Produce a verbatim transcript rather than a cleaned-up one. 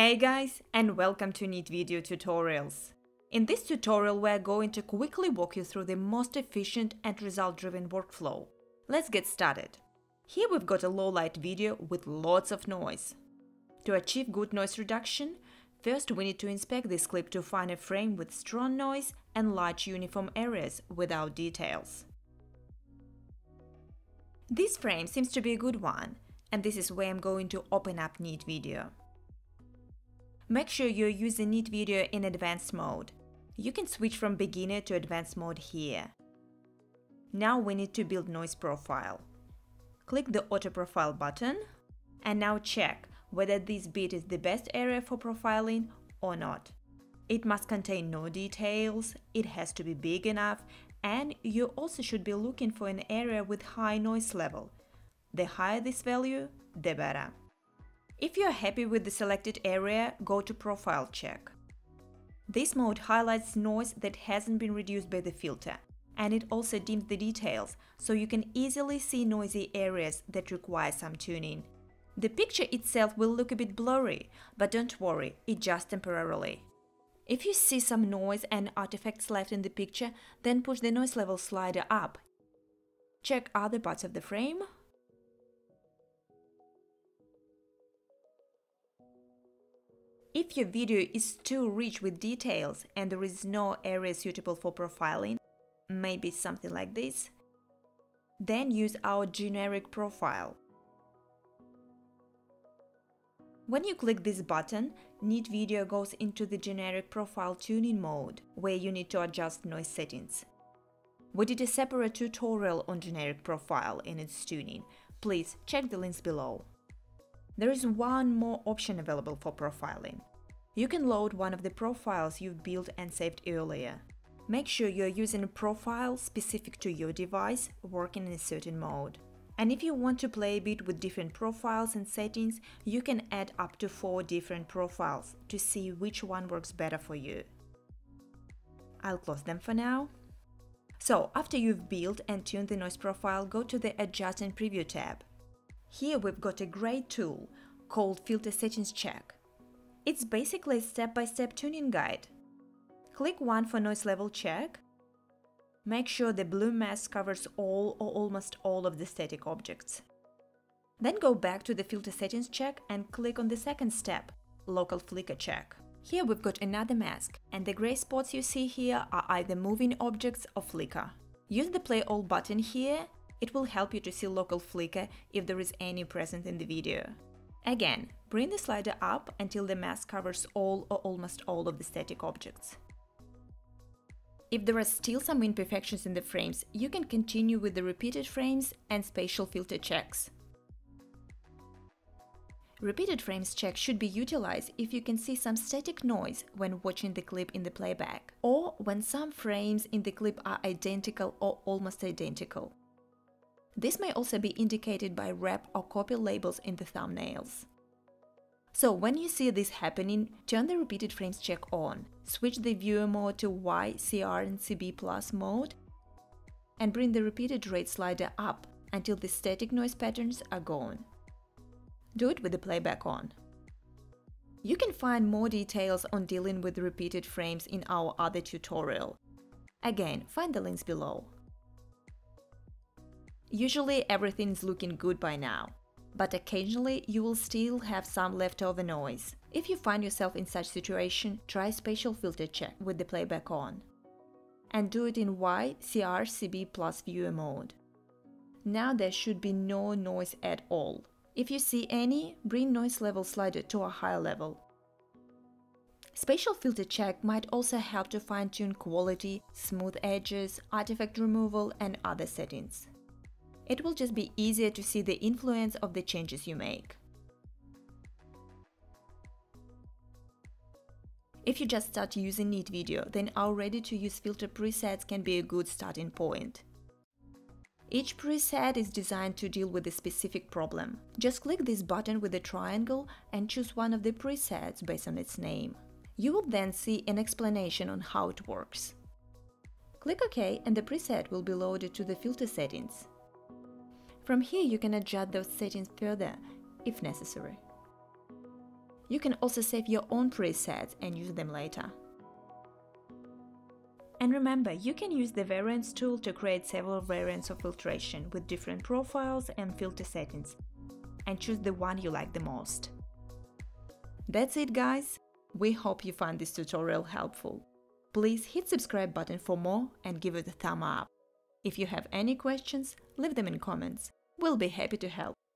Hey guys, and welcome to Neat Video Tutorials. In this tutorial we're going to quickly walk you through the most efficient and result-driven workflow. Let's get started. Here we've got a low-light video with lots of noise. To achieve good noise reduction, first we need to inspect this clip to find a frame with strong noise and large uniform areas without details. This frame seems to be a good one, and this is where I'm going to open up Neat Video. Make sure you're using Neat Video in advanced mode. You can switch from beginner to advanced mode here. Now we need to build noise profile. Click the Auto Profile button and now check whether this bit is the best area for profiling or not. It must contain no details, it has to be big enough, and you also should be looking for an area with high noise level. The higher this value, the better. If you're happy with the selected area, go to Profile Check. This mode highlights noise that hasn't been reduced by the filter, and it also dims the details, so you can easily see noisy areas that require some tuning. The picture itself will look a bit blurry, but don't worry, it's just temporarily. If you see some noise and artifacts left in the picture, then push the noise level slider up. Check other parts of the frame. If your video is too rich with details and there is no area suitable for profiling, maybe something like this, then use our generic profile. When you click this button, Neat Video goes into the generic profile tuning mode, where you need to adjust noise settings. We did a separate tutorial on generic profile and its tuning. Please check the links below. There is one more option available for profiling. You can load one of the profiles you've built and saved earlier. Make sure you're using a profile specific to your device, working in a certain mode. And if you want to play a bit with different profiles and settings, you can add up to four different profiles to see which one works better for you. I'll close them for now. So, after you've built and tuned the noise profile, go to the Adjust and Preview tab. Here we've got a great tool called Filter Settings Check. It's basically a step-by-step tuning guide. Click one for noise level check. Make sure the blue mask covers all or almost all of the static objects. Then go back to the Filter Settings Check and click on the second step, Local Flicker Check. Here we've got another mask, and the grey spots you see here are either moving objects or flicker. Use the Play All button here. It will help you to see local flicker if there is any present in the video. Again, bring the slider up until the mask covers all or almost all of the static objects. If there are still some imperfections in the frames, you can continue with the repeated frames and spatial filter checks. Repeated frames check should be utilized if you can see some static noise when watching the clip in the playback, or when some frames in the clip are identical or almost identical. This may also be indicated by wrap or copy labels in the thumbnails. So when you see this happening, turn the repeated frames check on, switch the viewer mode to Y, C R and C B plus mode, and bring the repeated rate slider up until the static noise patterns are gone. Do it with the playback on. You can find more details on dealing with repeated frames in our other tutorial. Again, find the links below. Usually everything is looking good by now, but occasionally you will still have some leftover noise. If you find yourself in such situation, try spatial filter check with the playback on. And do it in Y, C R, C B plus viewer mode. Now there should be no noise at all. If you see any, bring noise level slider to a higher level. Spatial filter check might also help to fine-tune quality, smooth edges, artifact removal and other settings. It will just be easier to see the influence of the changes you make. If you just start using Neat Video, then our ready-to-use filter presets can be a good starting point. Each preset is designed to deal with a specific problem. Just click this button with a triangle and choose one of the presets based on its name. You will then see an explanation on how it works. Click OK and the preset will be loaded to the filter settings. From here you can adjust those settings further, if necessary. You can also save your own presets and use them later. And remember, you can use the Variants tool to create several variants of filtration with different profiles and filter settings, and choose the one you like the most. That's it, guys! We hope you found this tutorial helpful. Please hit subscribe button for more and give it a thumb up. If you have any questions, leave them in comments. We'll be happy to help.